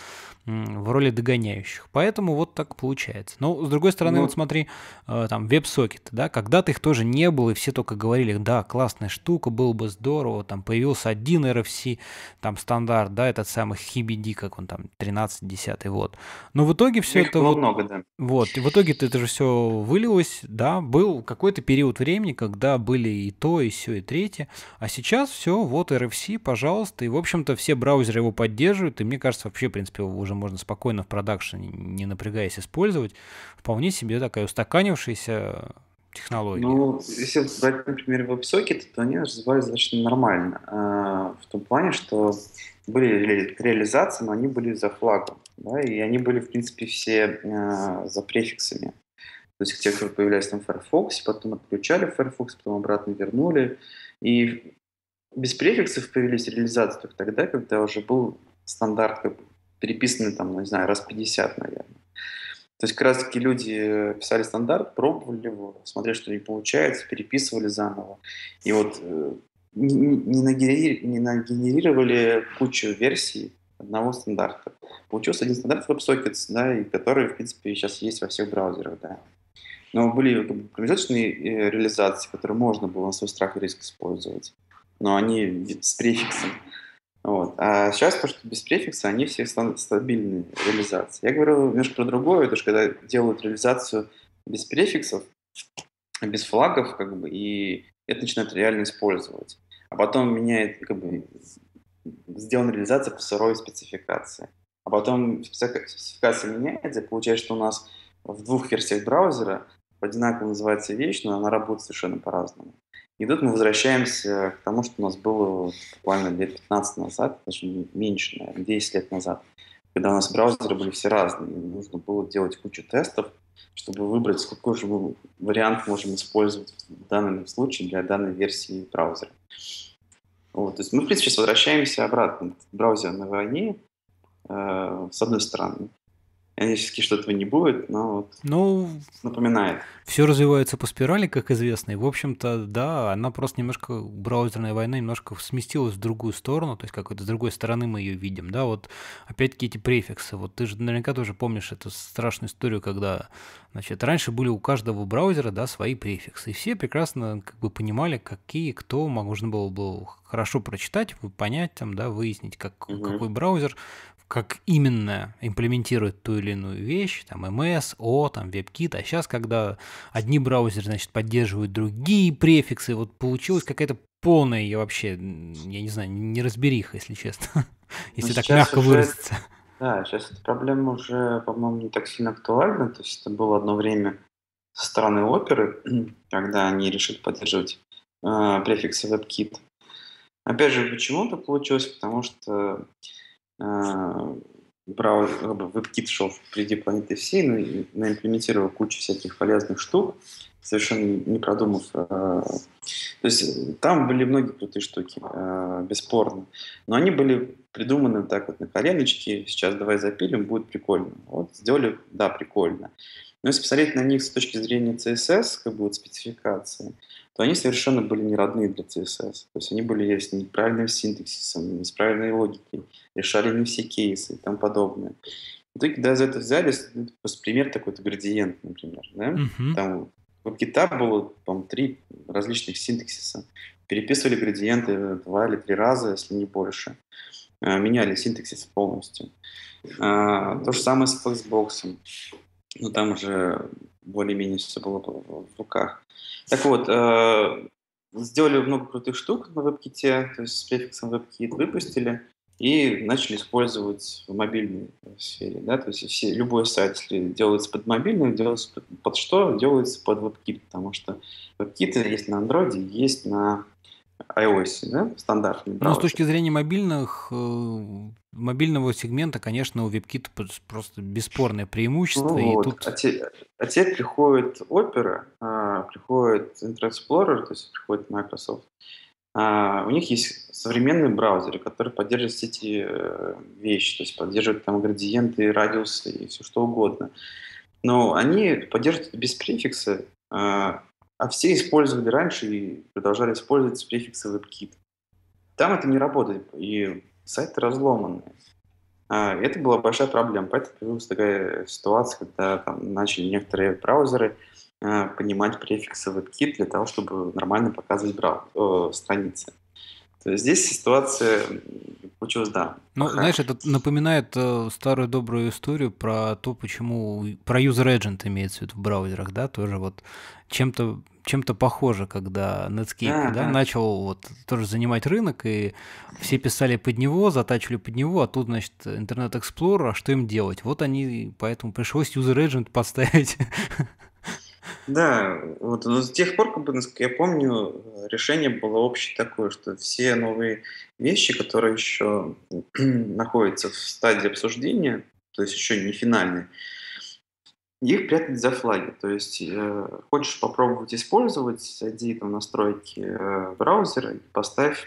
в роли догоняющих. Поэтому вот так получается. Но, с другой стороны, вот смотри, там, WebSocket, да, когда-то их тоже не было, и все только говорили, да, классная штука, было бы здорово, там, появился один RFC, там, стандарт, да, этот самый HBD, как он там, 13-10, вот. Но в итоге все это... Было вот, много, да. Вот, и в итоге-то это же все вылилось, да. Да, был какой-то период времени, когда были и то, и сё, и третье, а сейчас все, вот RFC, пожалуйста, и, в общем-то, все браузеры его поддерживают, и мне кажется, вообще, в принципе, его уже можно спокойно в продакшене, не напрягаясь, использовать, вполне себе такая устаканившаяся технология. Ну, если брать, например, WebSocket, то они развивались достаточно нормально, в том плане, что были реализации, но они были за флагом, да, и они были, в принципе, все за префиксами. То есть те, которые появлялись там в Firefox, потом отключали Firefox, потом обратно вернули. И без префиксов появились реализации только тогда, когда уже был стандарт как бы переписанный там, ну, не знаю, раз 50, наверное. То есть как раз таки люди писали стандарт, пробовали его, смотрели, что не получается, переписывали заново. И вот не нагенерировали кучу версий одного стандарта. Получился один стандарт WebSockets, да, и который, в принципе, сейчас есть во всех браузерах, да. Но были как бы промежуточные реализации, которые можно было на свой страх и риск использовать, но они с префиксом. Вот. А сейчас то, что без префикса, они все стабильные реализации. Я говорю немножко про другое, потому что когда делают реализацию без префиксов, без флагов, как бы, и это начинают реально использовать. А потом меняет, как бы, сделана реализация по сырой спецификации. А потом спецификация меняется, получается, что у нас в двух версиях браузера одинаково называется вещь, но она работает совершенно по-разному. И тут мы возвращаемся к тому, что у нас было буквально лет 15 назад, даже меньше, наверное, 10 лет назад, когда у нас браузеры были все разные, и нужно было делать кучу тестов, чтобы выбрать, какой же мы вариант можем использовать в данном случае для данной версии браузера. Вот, то есть мы, в принципе, сейчас возвращаемся обратно к браузеру на войне, с одной стороны. Я надеюсь, что этого не будет, но вот напоминает. Все развивается по спирали, как известно, и, в общем-то, да, она просто немножко, браузерная война немножко сместилась в другую сторону, то есть какой-то с другой стороны мы ее видим, да, вот опять-таки эти префиксы, вот ты же наверняка тоже помнишь эту страшную историю, когда, значит, раньше были у каждого браузера, да, свои префиксы, и все прекрасно, как бы, понимали, какие, кто, можно было бы хорошо прочитать, понять, там, да, выяснить, как, какой браузер, как именно имплементирует ту или иную вещь, там MS, O, там WebKit, а сейчас, когда одни браузеры, значит, поддерживают другие префиксы, вот получилась какая-то полная, я вообще, я не знаю, неразбериха, если честно, если так мягко выразиться. Да, сейчас эта проблема уже, по-моему, не так сильно актуальна, то есть это было одно время со стороны оперы, когда они решили поддерживать префиксы WebKit. Опять же, почему это получилось? Потому что WebKit шел впереди планеты всей, но имплементировал кучу всяких полезных штук, совершенно не продумав. То есть там были многие крутые штуки, бесспорно. Но они были придуманы так вот на коленочке. Сейчас давай запилим, будет прикольно. Вот сделали, да, прикольно. Но если посмотреть на них с точки зрения CSS, как бы вот спецификации, то они совершенно были не родные для CSS. То есть они были с неправильным синтаксисом, с неправильной логикой, решали не все кейсы и тому подобное. В итоге, когда за это взяли, пример такой-то градиент, например. Да? Там в WebKit было, по-моему, 3 различных синтаксиса. Переписывали градиенты 2 или 3 раза, если не больше. Меняли синтаксис полностью. То же самое с Flexbox. Но там уже более-менее все было в руках. Так вот, сделали много крутых штук на WebKit, то есть с префиксом WebKit выпустили и начали использовать в мобильной сфере. Да? То есть любой сайт, если делается под мобильную, делается под что? Делается под WebKit, потому что WebKit есть на Android, есть на iOS, да? Стандартный браузер. Ну, с точки зрения мобильного сегмента, конечно, у WebKit просто бесспорное преимущество. Ну, и вот. Тут... а теперь приходит Opera, приходит Internet Explorer, то есть приходит Microsoft. У них есть современные браузеры, которые поддерживают все эти вещи, то есть поддерживают там градиенты, радиусы и все что угодно. Но они поддерживают без префикса, а все использовали раньше и продолжали использовать префиксы WebKit. Там это не работает, и сайты разломанные. Это была большая проблема, поэтому появилась такая ситуация, когда там начали некоторые браузеры понимать префиксы WebKit для того, чтобы нормально показывать страницы. То есть здесь ситуация получилась, да. Ну, знаешь, это напоминает старую добрую историю про то, почему про user agent имеется в виду в браузерах, да, тоже вот чем-то похоже, когда Netscape начал вот тоже занимать рынок, и все писали под него, затачивали под него, а тут, значит, Internet Explorer, а что им делать? Вот они, поэтому пришлось user agent подставить. Да, вот, но с тех пор, как бы, насколько я помню, решение было общее такое, что все новые вещи, которые еще находятся в стадии обсуждения, то есть еще не финальные, их прятать за флаги. То есть хочешь попробовать использовать, зайди там в настройки браузера и поставь,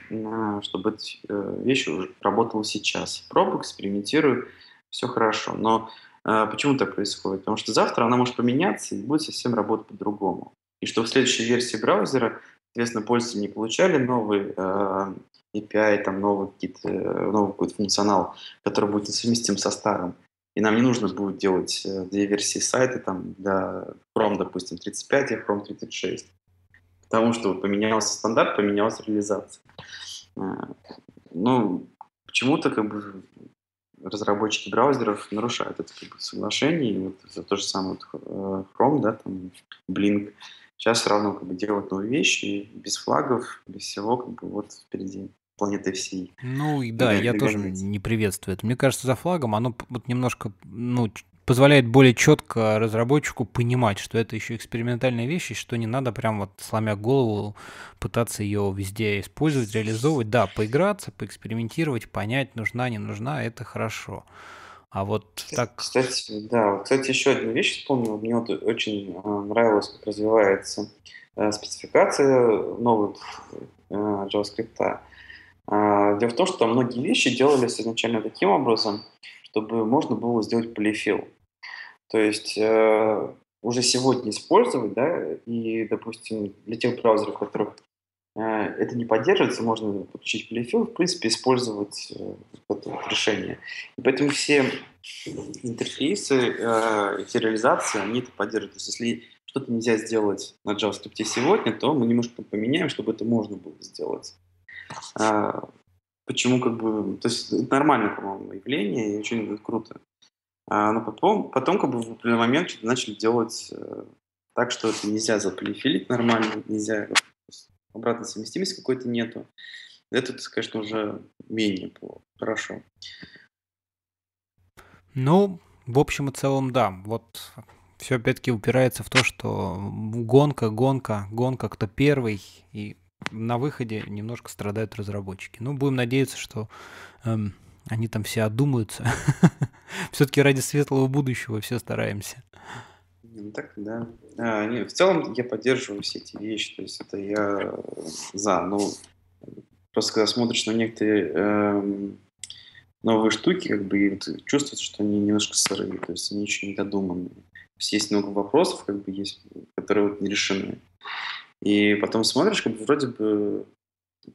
чтобы эта вещь уже работала сейчас. Пробуй, экспериментируй, все хорошо. Но почему так происходит? Потому что завтра она может поменяться и будет совсем работать по-другому. И что в следующей версии браузера, соответственно, пользователи не получали новый API, там, новый какой-то функционал, который будет несовместим со старым. И нам не нужно будет делать 2 версии сайта, там, для Chrome, допустим, 35 и Chrome 36. Потому что поменялся стандарт, поменялась реализация. Ну, почему-то как бы разработчики браузеров нарушают это как бы соглашение, и вот за то же самое вот, Chrome, да, там, Blink, сейчас все равно как бы делают новые вещи, и без флагов, без всего, как бы вот впереди планеты всей. Ну и да, я тоже не приветствую это. Мне кажется, за флагом оно вот немножко, ну, позволяет более четко разработчику понимать, что это еще экспериментальная вещь, и что не надо прям вот сломя голову пытаться ее везде использовать, реализовывать. Да, поиграться, поэкспериментировать, понять, нужна, не нужна, это хорошо. А вот так... Кстати, да, кстати, еще одна вещь вспомнил. Мне вот очень нравилось, как развивается спецификация новых JavaScript. Дело в том, что многие вещи делались изначально таким образом, чтобы можно было сделать полифил. То есть уже сегодня использовать, да, и, допустим, для тех браузеров, в которых это не поддерживается, можно подключить полифил, в принципе, использовать это решение. И поэтому все интерфейсы, все реализации, они это поддерживают. То есть если что-то нельзя сделать на JavaScript сегодня, то мы немножко поменяем, чтобы это можно было сделать. Почему как бы... То есть это нормальное, по-моему, явление, и очень круто. Но потом как бы в определенный момент начали делать так, что это нельзя заполифилить нормально, нельзя... Обратной совместимости какой-то нету. Это, конечно, уже менее хорошо. Ну, в общем и целом, да. Вот все опять-таки упирается в то, что гонка, кто первый, и... На выходе немножко страдают разработчики. Ну, будем надеяться, что они там все одумаются. Все-таки ради светлого будущего все стараемся. Так, да. В целом я поддерживаю все эти вещи, то есть это я за. Ну, просто когда смотришь на некоторые новые штуки, как бы и вот чувствуется, что они немножко сырые, то есть они еще не додуманные. То есть есть много вопросов, как бы есть, которые вот не решены. И потом смотришь, как бы вроде бы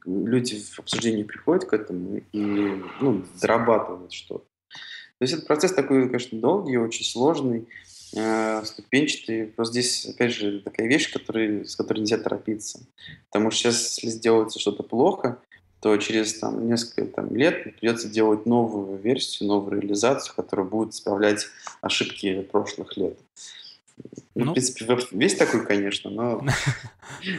люди в обсуждении приходят к этому и, ну, дорабатывают что-то. То есть этот процесс такой, конечно, долгий, очень сложный, ступенчатый. Просто здесь, опять же, такая вещь, с которой нельзя торопиться. Потому что сейчас, если сделается что-то плохо, то через там, несколько лет придется делать новую версию, новую реализацию, которая будет исправлять ошибки прошлых лет. Ну, в принципе, весь такой, конечно, но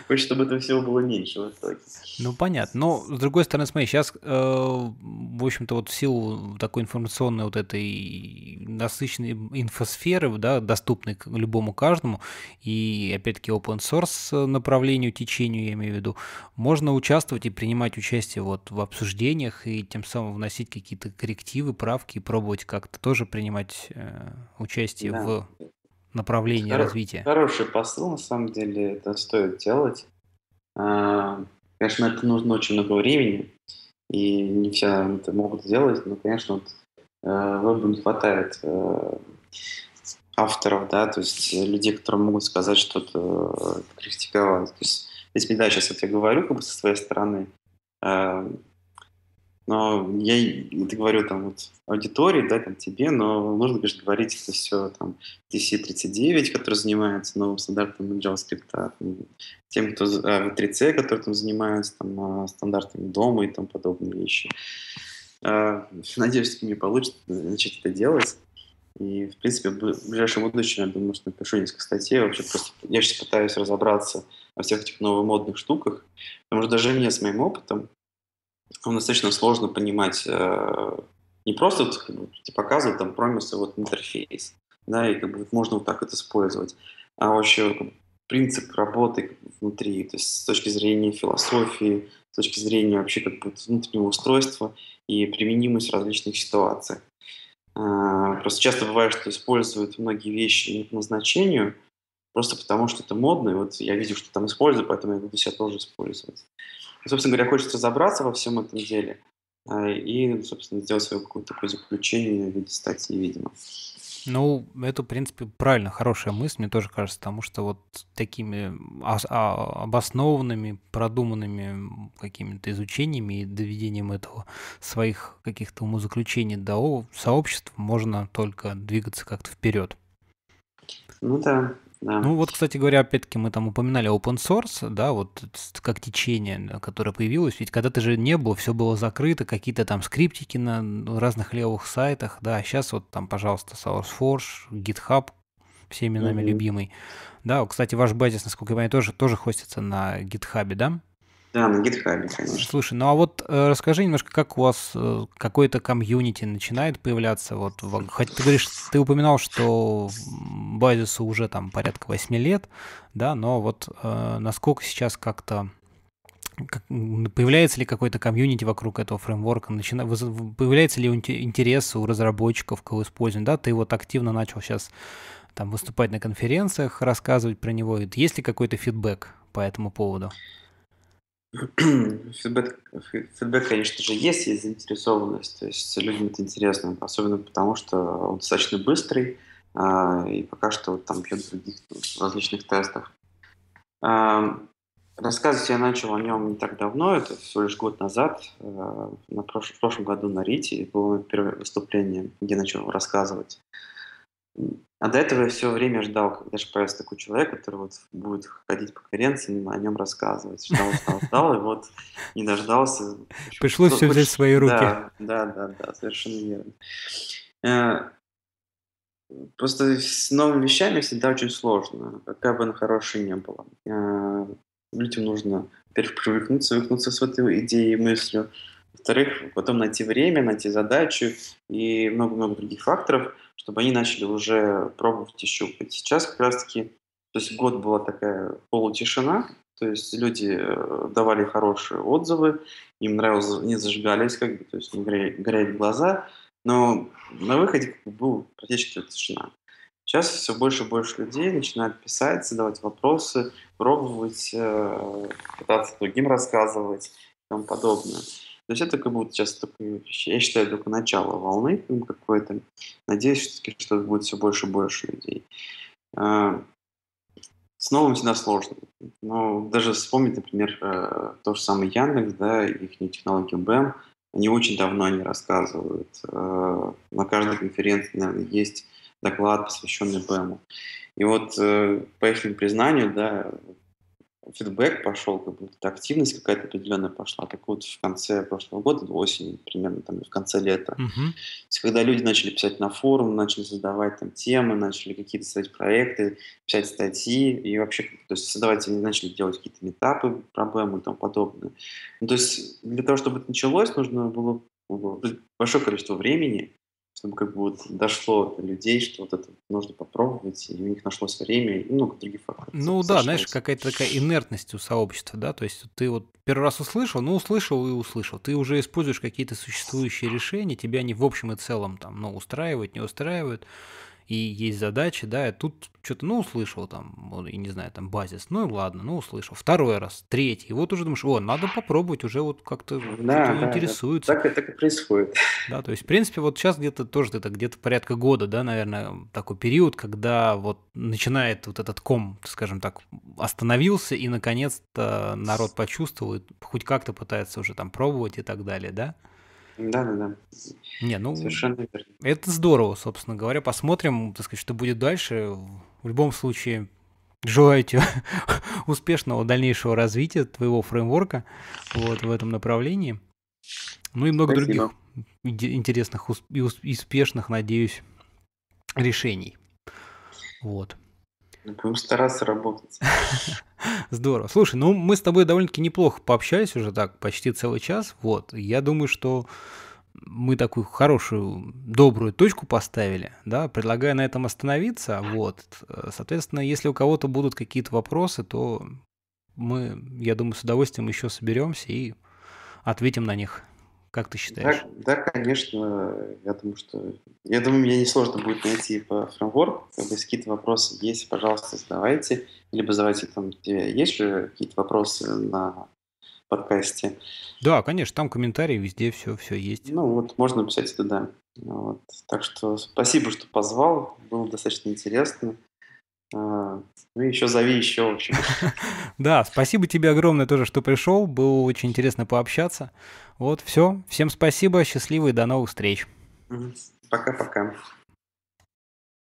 хочется, чтобы этого всего было меньше в итоге. Ну, понятно. Но, с другой стороны, смотри, сейчас, в общем-то, вот в силу такой информационной вот этой насыщенной инфосферы, да, доступной любому каждому, и, опять-таки, open-source направлению, течению, я имею в виду, можно участвовать и принимать участие вот в обсуждениях, и тем самым вносить какие-то коррективы, правки, и пробовать как-то тоже принимать участие в... направление развития. Хороший посыл, на самом деле, это стоит делать. Конечно, это нужно очень много времени, и не все это могут делать, но, конечно, вот, вебу не хватает авторов, да, то есть людей, которые могут сказать что-то, критиковать. То есть, если да, сейчас вот я говорю как бы со своей стороны, но я это говорю там вот аудитории, да, там тебе, но нужно, конечно, говорить это все там DC39, который занимается новым стандартом JavaScript, там, тем, кто V3C, который там занимается там, стандартами дома и тому подобные вещи. Надеюсь, что мне получится начать это делать. И, в принципе, в ближайшем будущем, я думаю, что напишу несколько статей. Вообще просто я сейчас пытаюсь разобраться во всех этих новомодных штуках, потому что даже мне с моим опытом достаточно сложно понимать не просто вот, типа, показывать там промисы вот интерфейс, да, и как бы вот, можно вот так это использовать, а вообще как бы, принцип работы как бы, внутри, то есть с точки зрения философии, с точки зрения вообще как бы внутреннего устройства и применимость в различных ситуациях. Просто часто бывает, что используют многие вещи не по назначению, просто потому что это модно, и вот я видел, что там использую, поэтому я буду себя тоже использовать. Собственно говоря, хочется разобраться во всем этом деле и, собственно, сделать свое какое-то такое заключение в виде статьи, видимо. Ну, это, в принципе, правильно, хорошая мысль, мне тоже кажется, потому что вот такими обоснованными, продуманными какими-то изучениями и доведением этого своих каких-то умозаключений до сообществ можно только двигаться как-то вперед. Ну да, Да. Ну вот, кстати говоря, опять-таки мы там упоминали open source, да, вот как течение, которое появилось, ведь когда-то же не было, все было закрыто, какие-то там скриптики на разных левых сайтах, да, а сейчас вот там, пожалуйста, SourceForge, GitHub, всеми нами любимый. Да, кстати, ваш базис, насколько я понимаю, тоже хостится на GitHub, да? Да, на GitHub, конечно. Слушай, ну а вот расскажи немножко, как у вас какое-то комьюнити начинает появляться. Вот, хоть ты говоришь, ты упоминал, что базису уже там порядка 8 лет, да, но вот насколько сейчас как-то появляется ли какой-то комьюнити вокруг этого фреймворка, появляется ли интерес у разработчиков к его использованию, да, ты вот активно начал сейчас там выступать на конференциях, рассказывать про него, есть ли какой-то фидбэк по этому поводу? Фидбэк, конечно же, есть заинтересованность, то есть людям это интересно, особенно потому, что он достаточно быстрый, и пока что вот, там для других различных тестов. Рассказывать я начал о нем не так давно, это всего лишь год назад, в прошлом году на Рите было первое выступление, где начал рассказывать. А до этого я все время ждал, когда же появится такой человек, который вот будет ходить по конференциям, о нем рассказывать. Ждал, и вот не дождался. Пришлось все взять в свои руки. Да, совершенно верно. Просто с новыми вещами всегда очень сложно, какая бы она хорошая ни была. Людям нужно, во-первых, привыкнуться с этой идеей и мыслью, во-вторых, потом найти время, найти задачу и много-много других факторов, чтобы они начали уже пробовать и щупать. Сейчас как раз-таки, то есть год была такая полутишина, то есть люди давали хорошие отзывы, им нравилось, не зажигались, как бы, то есть не горели глаза, но на выходе как бы, была практически тишина. Сейчас все больше и больше людей начинают писать, задавать вопросы, пробовать, пытаться другим рассказывать и тому подобное. То есть это как будто сейчас, такое, я считаю, только начало волны какой-то. Надеюсь, что будет все больше и больше людей. С новым всегда сложно. Но даже вспомнить, например, то же самое Яндекс, да, их технологию BEM, они очень давно они рассказывают. На каждой конференции, наверное, есть доклад, посвященный BEM. И вот по их признанию, да, фидбэк пошел, как будто активность какая-то определенная пошла. Так вот, в конце прошлого года, осенью, примерно там, в конце лета, когда люди начали писать на форум, начали создавать там темы, начали какие-то создавать проекты, писать статьи, и вообще, то есть создавать, они начали делать какие-то митапы, проблемы и тому подобное. Ну, то есть для того, чтобы это началось, нужно было большое количество времени, чтобы как бы вот дошло до людей, что вот это нужно попробовать, и у них нашлось время, и много других факторов. Ну да, знаешь, какая-то такая инертность у сообщества, да, то есть ты вот первый раз услышал, ну услышал и услышал, ты уже используешь какие-то существующие решения, тебя они в общем и целом там, ну, устраивают, не устраивают, и есть задачи, да, и тут что-то, ну, услышал там, и не знаю, там, базис, ну, ладно, ну, услышал, второй раз, третий, и вот уже думаешь, о, надо попробовать, уже вот как-то интересуется. Да, так и происходит. Да, то есть, в принципе, вот сейчас где-то тоже где-то порядка года, да, наверное, такой период, когда вот начинает вот этот ком, скажем так, остановился, и, наконец-то, народ почувствует, хоть как-то пытается уже там пробовать и так далее, да? Да. Не, ну, совершенно верно. Это здорово, собственно говоря. Посмотрим, так сказать, что будет дальше. В любом случае, желаю тебе успешного дальнейшего развития твоего фреймворка вот в этом направлении. Ну и много других интересных и успешных, надеюсь, решений. Вот. Будем стараться работать. Здорово. Слушай, ну мы с тобой довольно-таки неплохо пообщались уже так, почти целый час. Вот. Я думаю, что мы такую хорошую, добрую точку поставили. Да? Предлагаю на этом остановиться. Вот. Соответственно, если у кого-то будут какие-то вопросы, то мы, я думаю, с удовольствием еще соберемся и ответим на них. Как ты считаешь? Да, конечно. Я думаю, мне несложно будет найти по фреймворку. Если какие-то вопросы есть, пожалуйста, задавайте. Либо задавайте там, где есть же какие-то вопросы на подкасте. Да, конечно, там комментарии, везде все есть. Ну вот, можно писать туда. Вот. Так что спасибо, что позвал. Было достаточно интересно. Ну еще зови еще, в общем. Да, спасибо тебе огромное тоже, что пришел. Было очень интересно пообщаться. Вот, все. Всем спасибо, счастливо и до новых встреч. Пока-пока.